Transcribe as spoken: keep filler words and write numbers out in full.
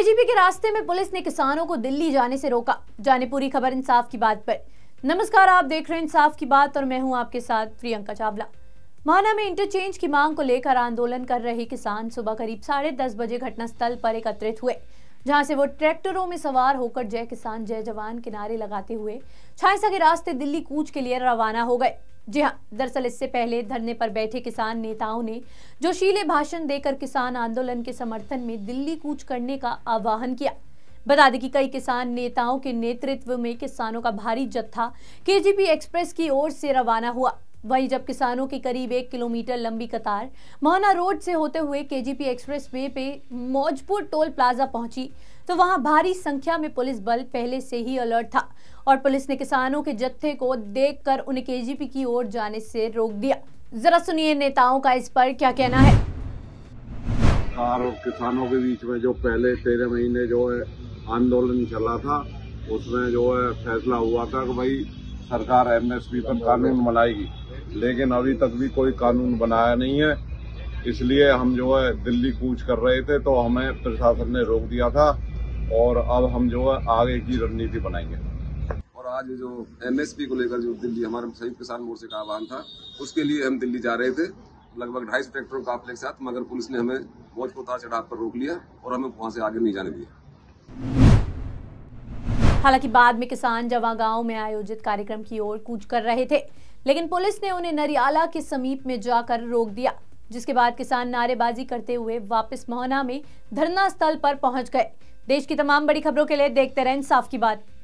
KGP के रास्ते में पुलिस ने किसानों को दिल्ली जाने से रोका। जाने पूरी खबर इंसाफ की बात पर। नमस्कार, आप देख रहे हैं इंसाफ की बात और मैं हूं आपके साथ प्रियंका चावला। माना में इंटरचेंज की मांग को लेकर आंदोलन कर रहे किसान सुबह करीब साढ़े दस बजे घटनास्थल पर एकत्रित हुए, जहां से वो ट्रैक्टरों में सवार होकर जय किसान जय जवान के नारे लगाते हुए छायसा के रास्ते दिल्ली कूच के लिए रवाना हो गए। जी हाँ, दरअसल इससे पहले धरने पर बैठे किसान नेताओं ने जोशीले भाषण देकर किसान आंदोलन के समर्थन में दिल्ली कूच करने का आह्वान किया। बता दें कि कई किसान नेताओं के नेतृत्व में किसानों का भारी जत्था केजीपी एक्सप्रेस की ओर से रवाना हुआ। वहीं जब किसानों के करीब एक किलोमीटर लंबी कतार मोहना रोड से होते हुए केजीपी एक्सप्रेस वे पे मौजपुर टोल प्लाजा पहुंची तो वहां भारी संख्या में पुलिस बल पहले से ही अलर्ट था और पुलिस ने किसानों के जत्थे को देखकर उन्हें केजीपी की ओर जाने से रोक दिया। जरा सुनिए नेताओं का इस पर क्या कहना है। और किसानों के बीच में जो पहले तेरह महीने जो है आंदोलन चला था, उसमें जो है फैसला हुआ था कि भाई सरकार एम एस पी पर कानून बनाएगी, लेकिन अभी तक भी कोई कानून बनाया नहीं है। इसलिए हम जो है दिल्ली कूच कर रहे थे तो हमें प्रशासन ने रोक दिया था और अब हम जो है आगे की रणनीति बनाएंगे। और आज जो एम एस पी को लेकर जो दिल्ली हमारे संयुक्त किसान मोर्चे का आह्वान था, उसके लिए हम दिल्ली जा रहे थे लगभग ढाई सौ ट्रैक्टरों काफिले के साथ, मगर पुलिस ने हमें मौजपुरताल चढ़ाव पर रोक लिया और हमें वहाँ से आगे नहीं जाने दिया। हालांकि बाद में किसान जवा गांव में आयोजित कार्यक्रम की ओर कूच कर रहे थे, लेकिन पुलिस ने उन्हें नरियाला के समीप में जाकर रोक दिया, जिसके बाद किसान नारेबाजी करते हुए वापस मोहना में धरना स्थल पर पहुंच गए। देश की तमाम बड़ी खबरों के लिए देखते रहें इंसाफ की बात।